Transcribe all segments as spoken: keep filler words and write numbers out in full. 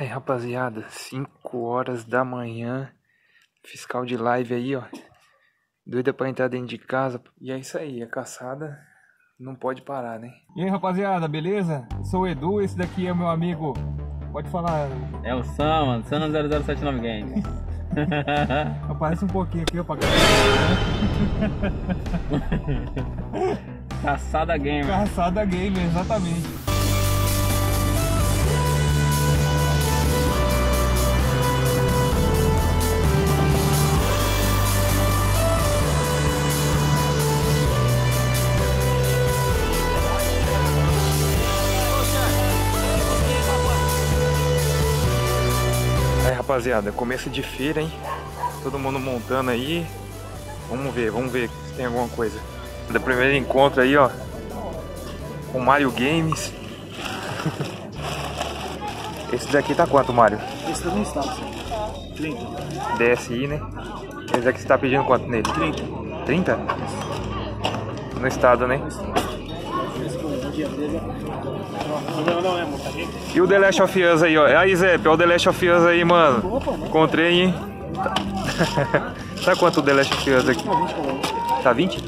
Aí, rapaziada, cinco horas da manhã, fiscal de live aí, ó, doida pra entrar dentro de casa. E é isso aí, a caçada não pode parar, né? E aí, rapaziada, beleza? Eu sou o Edu, esse daqui é meu amigo, pode falar... É o Sam, mano, Sam zero zero sete nove Games. Aparece um pouquinho aqui, ó, pra Caçada Gamer. Caçada Gamer, exatamente. Rapaziada, começo de feira, hein? Todo mundo montando aí. Vamos ver, vamos ver se tem alguma coisa. Do primeiro encontro aí, ó, com Mario Games. Esse daqui tá quanto, Mario? Esse também está, trinta. D S I, né? Esse daqui você tá pedindo quanto nele? trinta. trinta? No estado, né? Não, não é, montadinho. E o The Last of Us aí, ó. Aí, Zé, olha o The Last of Us aí, mano. Opa, encontrei, hein? Tá... tá quanto o The Last of Us aqui? Tá vinte?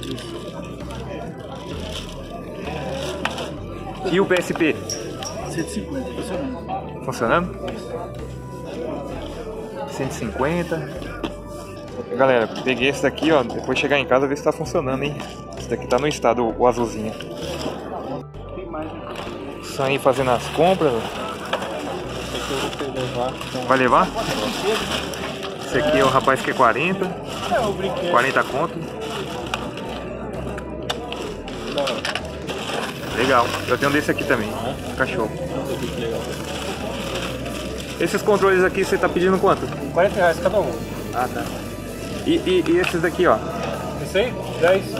E o P S P? cento e cinquenta, funcionando. Funcionando? cento e cinquenta. Galera, peguei esse daqui, ó. Depois chegar em casa ver se tá funcionando, hein? Esse daqui tá no estado, o azulzinho. Aí fazendo as compras. Vai levar? Esse aqui é o rapaz que é quarenta. quarenta conto. Legal. Eu tenho um desse aqui também. Cachorro. Esses controles aqui você tá pedindo quanto? quarenta reais cada um. Ah, tá. E, e, e esses daqui, ó? Esse aí? dez.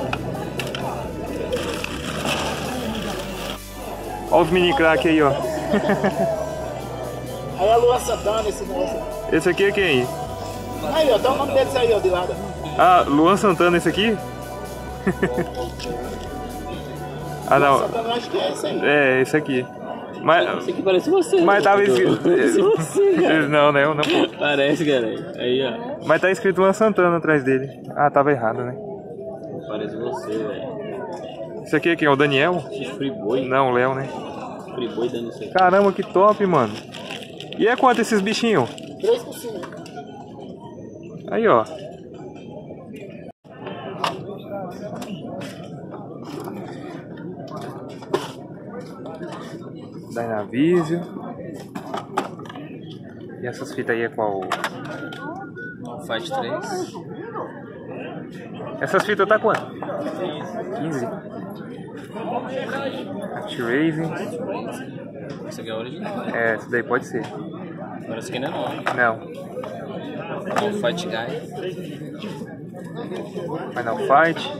Olha os mini crack aí, ó. Aí é a Luan Santana, esse negócio. Esse aqui é quem? Aí, ó, dá o nome desse aí, ó, de lado. Ah, Luan Santana, esse aqui? Ah, não. Luan Santana, acho que é esse aí. É, esse aqui. Mas... esse aqui parece você. Mas tava escrito... parece você, cara. Não, não, não, pô. Parece, cara. Aí, ó. Mas tá escrito Luan Santana atrás dele. Ah, tava errado, né? Parece você, velho. Esse aqui é quem? O Daniel? Freeboy. Não, o Léo, né? Freeboy dando isso aqui. Caramba, que top, mano. E é quanto esses bichinhos? três por cento. Aí, ó. Dynavision. E essas fitas aí é qual? Fight três. Essas fitas tá quanto? quinze. Activation. Essa aqui é a original. É, essa daí pode ser. Agora essa aqui não é nova. Não. O Fight Guy. Final Fight.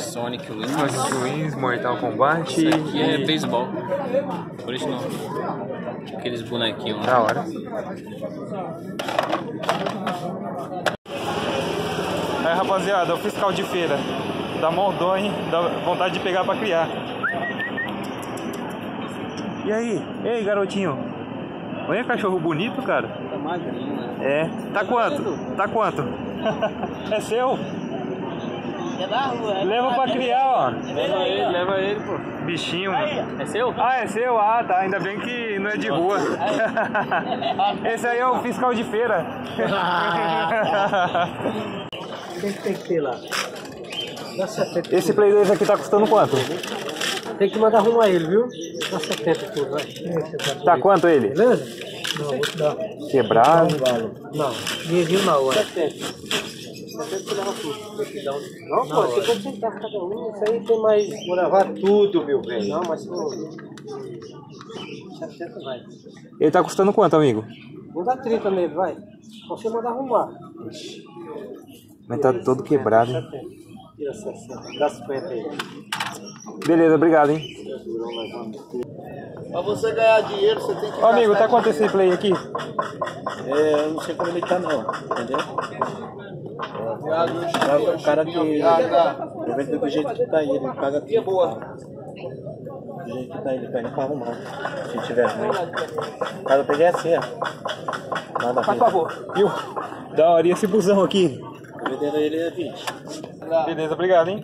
Sonic Wins. Sonic Wins, Mortal Kombat. Isso aqui é beisebol. Original. Aqueles bonequinhos. Da hora. Aí, rapaziada, é o fiscal de feira. Dá mó dó, hein? Dá vontade de pegar pra criar. E aí? Ei, garotinho. Olha que cachorro bonito, cara. Tá magrinho, né? É. Tá quanto? Tá quanto? É seu? É da rua. Leva pra criar, ó. Leva ele, leva ele, pô. Bichinho, mano. É seu? Ah, é seu? Ah, tá. Ainda bem que não é de rua. Esse aí é o fiscal de feira. O que tem que ter lá? Esse Play dois aqui tá custando quanto? Tem que mandar arrumar ele, viu? Tá setenta tudo, vai. Tá quanto ele? Beleza? Não, não. Quebrado? Não, ninguém viu na hora. setenta. setenta leva tudo. Não, pô, você pode sentar cada um, isso aí tem mais... Vou levar tudo, meu velho. Não, mas... setenta vai. Ele tá custando quanto, amigo? Vou dar trinta nele, vai. Você mandar arrumar. Mas tá todo quebrado, hein? Dá cinquenta aí. Beleza, obrigado, hein? Pra você ganhar dinheiro, você tem que... Ô, amigo, tá quanto esse play aqui? É, eu não sei como ele tá, não. Entendeu? O cara que... Aproveita do jeito que tá aí, ele paga tudo. Do jeito que tá ele, pega pra arrumar. Se tiver ruim. Cara, eu peguei assim, ó. Nada. Por favor. Viu? Da hora esse busão aqui. Vendendo ele é vinte. Beleza, obrigado, hein?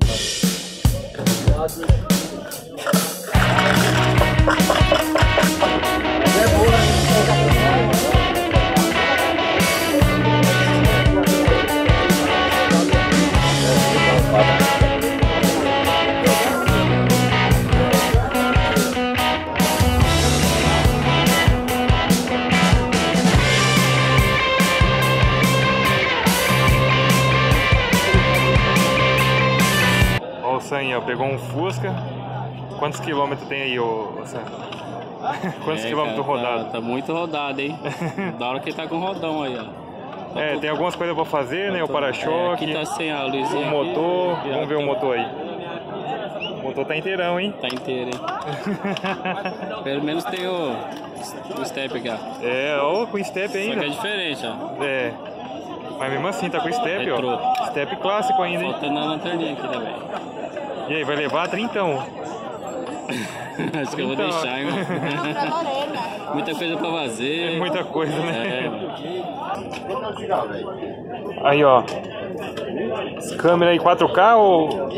Aí, ó, pegou um Fusca. Quantos quilômetros tem aí, ô, ô Sam? Quantos é, quilômetros cara, rodado? Tá, tá muito rodado, hein? Da hora que ele tá com rodão aí, ó. Tá é, tudo... tem algumas coisas pra fazer, né? O para-choque. É, aqui tá sem a luzinha. O motor. Aqui, vamos ver o motor aí. O motor tá inteirão, hein? Tá inteiro, hein? Pelo menos tem o, o step aqui, ó. É, ó, com step ainda. Só que é diferente, ó. É. Mas mesmo assim, tá com step, ó. Entrou. Step clássico ainda, hein? Faltando a lanterninha aqui também. E aí, vai levar trintão? Acho que eu vou deixar, hein? Muita coisa pra fazer. É muita coisa, né? É. Aí, ó. Câmera aí quatro K ou...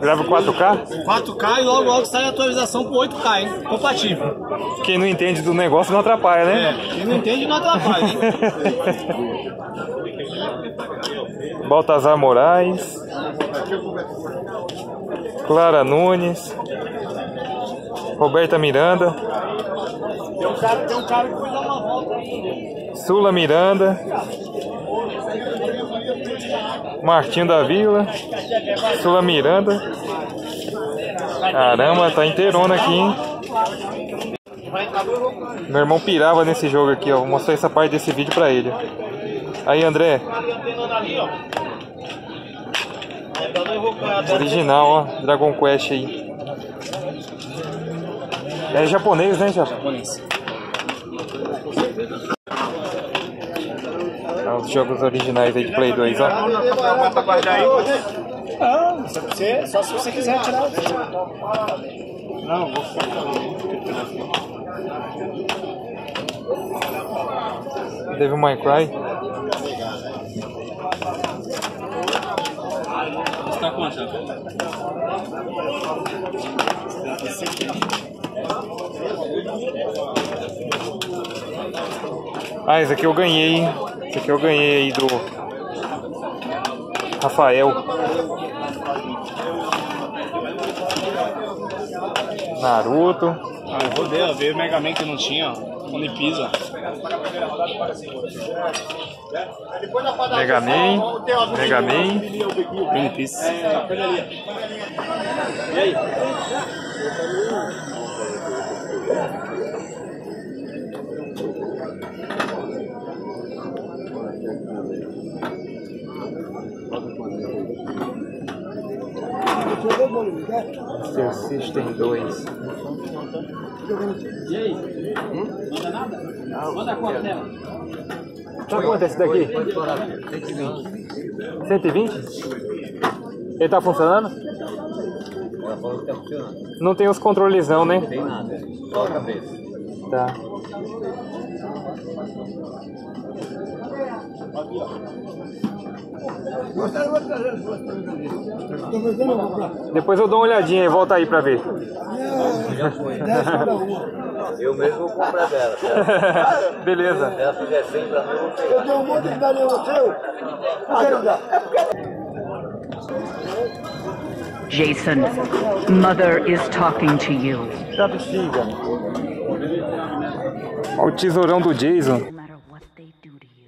grava quatro K? quatro K e logo logo sai a atualização com oito K, hein? Compatível. Quem não entende do negócio não atrapalha, né? É, quem não entende não atrapalha, hein? Baltazar Moraes. Clara Nunes, Roberta Miranda, tem um cara, tem um cara que foi dar uma volta aí. Sula Miranda, Martinho da Vila, Sula Miranda. Caramba, tá inteirona aqui, hein? Meu irmão pirava nesse jogo aqui, ó. Vou mostrar essa parte desse vídeo pra ele. Aí, André. Original, ó, Dragon Quest aí. É japonês, né, já? Japonês. Ah, os jogos originais aí de Play dois, ó. Ah, só se você quiser tirar. Não, vou ficar. Devil May Cry. Tá com a chave. Ah, esse aqui eu ganhei, hein? Esse aqui eu ganhei aí do Rafael. Naruto. Ah, eu rodei, eu vi o Mega Man que não tinha, One Piece. Mega Man, Mega Man, One Piece. E aí? Seu System dois. E aí? Manda nada? Manda a conta dela. Sabe quanto é esse daqui? cento e vinte. Ele tá funcionando? Ela falou que tá funcionando. Não tem os controles não, né? Não tem nada. Só a cabeça. Tá. Depois eu dou uma olhadinha e volta aí pra ver. Já foi. Eu mesmo vou comprar dela. Cara. Beleza. Se ela fizer cem pra mim, eu vou pegar. Eu tenho um monte de galinha no seu. Jason, mother is talking to you. Já bexiga. Olha o tesourão do Jason.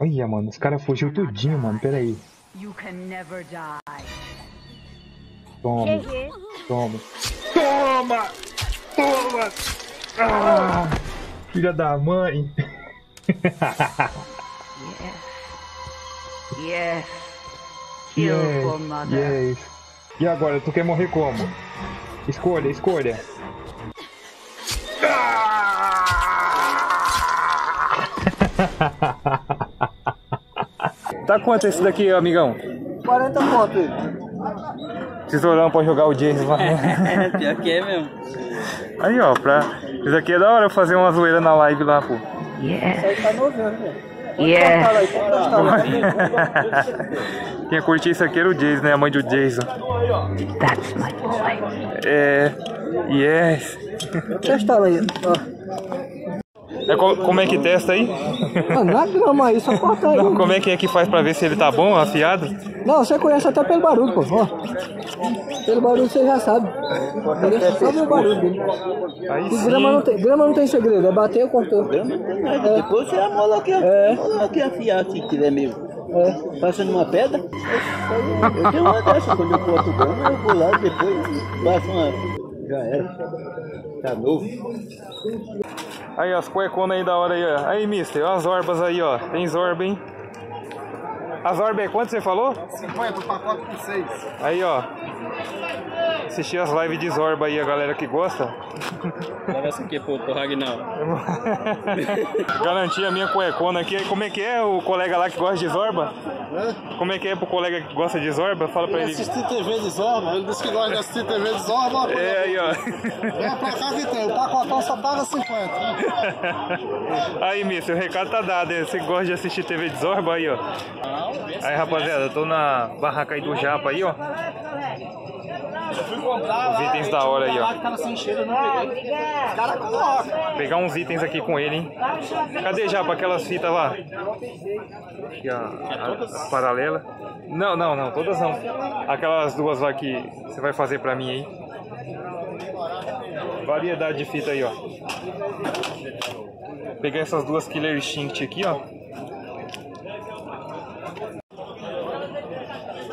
Olha, mano, os caras fugiu tudinho, mano. Pera aí. Toma. Toma. Toma! Toma! Ah, filha da mãe. Yes. Yes. Kill for mother. Yes. E agora, tu quer morrer como? Escolha, escolha. Tá quanto esse daqui, amigão? quarenta pontos. Tesourão pra jogar o Jason lá. Pior que é mesmo. Aí, ó, pra... Isso aqui é da hora eu fazer uma zoeira na live lá, pô. Yeah. Isso aí tá novando, velho. Yeah. Quem curtiu isso aqui era o Jason, né? A mãe do Jason. That's my boy. É... Yes. Vou testar lá, ó. É, como é que testa aí? Não, nada não, mas só corta aí. Não, como é que é que faz pra ver se ele tá bom, afiado? Não, você conhece até pelo barulho, pô. Ó, pelo barulho você já sabe. Você só vê o barulho dele. Grama não, tem, grama não tem segredo, é bater ou cortou. Grama não tem nada, é. Depois você amola aqui, amola aqui afiado se quiser mesmo. É, passando uma pedra. Eu, eu tenho uma dessa, quando eu corto grama, eu vou lá e depois passo uma... Já era. Tá novo. Aí, ó, as cueconas aí da hora aí, ó. Aí, mister, ó, as orbas aí, ó. Tem zorba, hein? As orbas é quanto você falou? cinquenta, o pacote por seis. Aí, ó. Assistir as lives de zorba aí, a galera que gosta. Leva essa aqui pro Ragnaldo. Garanti a minha cuecona aqui. Como é que é o colega lá que gosta de zorba? Como é que é pro colega que gosta de zorba? Fala pra ele. Ele assistir T V de zorba, ele disse que gosta de assistir T V de zorba. É, aí ó. É pra cá que tem, o pacotão só paga cinquenta. Aí, mister, o recado tá dado, hein? Você gosta de assistir T V de zorba aí, ó. Aí, rapaziada, eu tô na barraca aí do Japa aí, ó. Os itens da hora aí, ó. Pegar uns itens aqui com ele, hein? Cadê já para aquelas fitas lá? Aqui a, a, a paralela. Não, não, não, todas não. Aquelas duas lá que você vai fazer para mim aí. Variedade de fita aí, ó. Pegar essas duas Killer Instinct aqui, ó.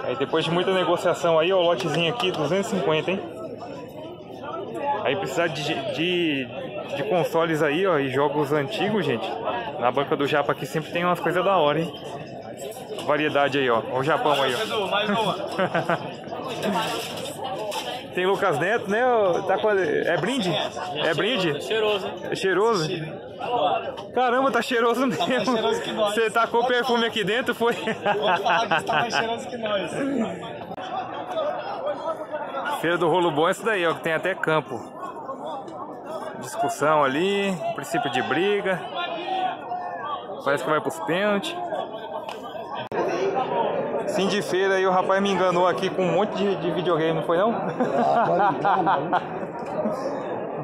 Aí depois de muita negociação aí, ó, o lotezinho aqui, duzentos e cinquenta, hein? Aí precisar de, de, de consoles aí, ó, e jogos antigos, gente. Na banca do Japa aqui sempre tem umas coisas da hora, hein? Variedade aí, ó. Ó o Japão aí, ó. Mais uma. Tem Lucas Neto, né? Tá com a... É brinde? É brinde? Cheiroso, hein? É cheiroso? Caramba, tá cheiroso mesmo. Tá mais cheiroso que nós. Você tacou perfume aqui dentro, foi? Vou falar que está mais cheiroso que nós. Feira do Rolo bom é isso daí, ó, que tem até campo. Discussão ali, princípio de briga. Parece que vai pros pênaltis. Sim, de feira aí o rapaz me enganou aqui com um monte de, de videogame, não foi não?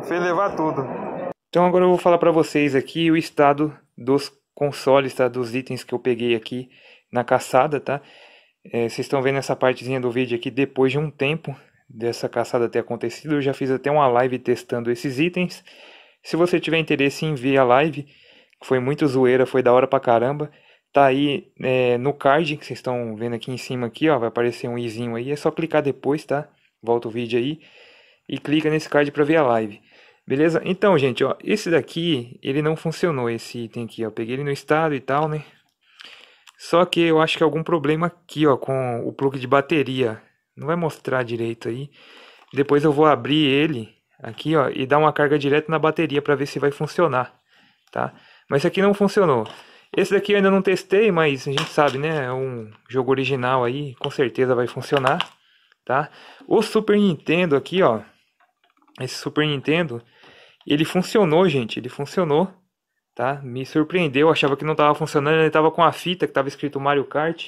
Fez levar tudo. Então agora eu vou falar pra vocês aqui o estado dos consoles, tá? Dos itens que eu peguei aqui na caçada, tá? É, vocês estão vendo essa partezinha do vídeo aqui, depois de um tempo dessa caçada ter acontecido, eu já fiz até uma live testando esses itens. Se você tiver interesse em ver a live, foi muito zoeira, foi da hora pra caramba. Tá aí é, no card que vocês estão vendo aqui em cima aqui, ó, vai aparecer um izinho aí, é só clicar depois, tá? Volta o vídeo aí e clica nesse card para ver a live. Beleza? Então, gente, ó, esse daqui, ele não funcionou, esse item aqui, ó, peguei ele no estado e tal, né? Só que eu acho que algum problema aqui, ó, com o plug de bateria. Não vai mostrar direito aí. Depois eu vou abrir ele aqui, ó, e dar uma carga direto na bateria para ver se vai funcionar, tá? Mas esse aqui não funcionou. Esse daqui eu ainda não testei, mas a gente sabe, né? É um jogo original aí, com certeza vai funcionar, tá? O Super Nintendo aqui, ó. Esse Super Nintendo, ele funcionou, gente, ele funcionou, tá? Me surpreendeu, eu achava que não tava funcionando, ele tava com a fita que tava escrito Mario Kart.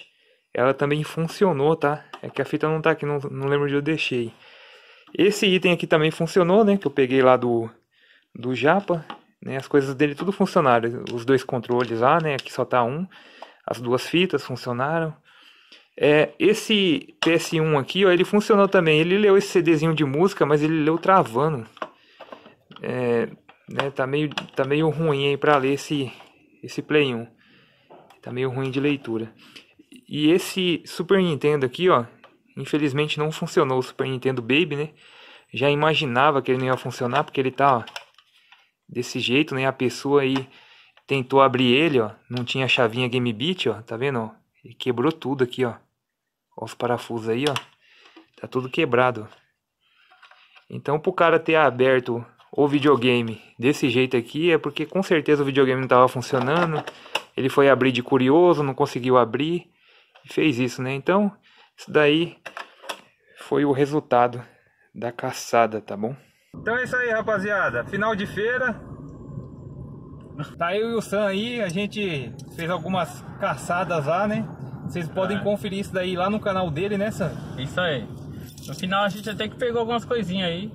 Ela também funcionou, tá? É que a fita não tá aqui, não, não lembro onde eu deixei. Esse item aqui também funcionou, né? Que eu peguei lá do, do Japa. As coisas dele tudo funcionaram, os dois controles lá, né, aqui só tá um, as duas fitas funcionaram. É, esse P S um aqui, ó, ele funcionou também, ele leu esse CDzinho de música, mas ele leu travando. É, né, tá, meio, tá meio ruim aí pra ler esse, esse Play um, tá meio ruim de leitura. E esse Super Nintendo aqui, ó, infelizmente não funcionou o Super Nintendo Baby, né, já imaginava que ele não ia funcionar, porque ele tá, ó, desse jeito, né? A pessoa aí tentou abrir ele, ó. Não tinha chavinha Game Beat, ó. Tá vendo, ó? E quebrou tudo aqui, ó. Ó os parafusos aí, ó. Tá tudo quebrado. Então, pro cara ter aberto o videogame desse jeito aqui, é porque com certeza o videogame não tava funcionando. Ele foi abrir de curioso, não conseguiu abrir. E fez isso, né? Então, isso daí foi o resultado da caçada, tá bom? Então é isso aí, rapaziada. Final de feira. Tá eu e o Sam aí. A gente fez algumas caçadas lá, né? Vocês podem é. conferir isso daí lá no canal dele, né, Sam? Isso aí. No final a gente até que pegou algumas coisinhas aí.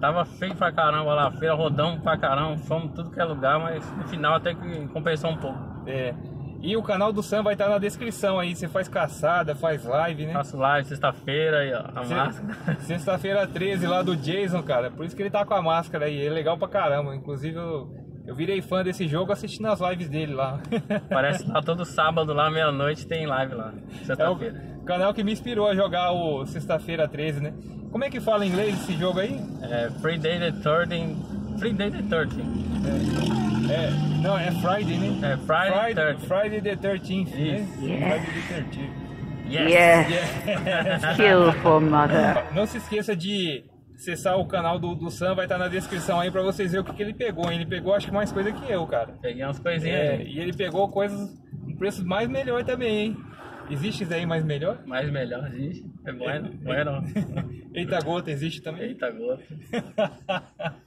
Tava feio pra caramba lá, feira, rodão pra caramba, fomos tudo que é lugar, mas no final até que compensou um pouco. É. E o canal do Sam vai estar na descrição aí, você faz caçada, faz live, né? Faço live, sexta-feira aí, ó, a Se... máscara. Sexta-feira treze lá do Jason, cara, por isso que ele tá com a máscara aí, é legal pra caramba, inclusive eu... Eu virei fã desse jogo assistindo as lives dele lá. Parece que lá todo sábado, lá meia-noite, tem live lá. É o canal que me inspirou a jogar o Sexta-feira treze, né? Como é que fala em inglês esse jogo aí? É Friday the thirteenth. Friday the thirteenth. É, é, não, é Friday, né? É Friday, Friday, Friday the thirteenth, né? Yeah. Friday the thirteenth. Yes! yes. yes. Beautiful mother. Não, não se esqueça de... acessar o canal do, do Sam, vai estar na descrição aí pra vocês verem o que, que ele pegou, hein? Ele pegou acho que mais coisa que eu, cara. Peguei umas coisinhas é, aí. E ele pegou coisas com preço mais melhor também, hein? Existe isso aí mais melhor? Mais melhor, existe. É bueno, é, bueno. Eita gota existe também? Eita gota.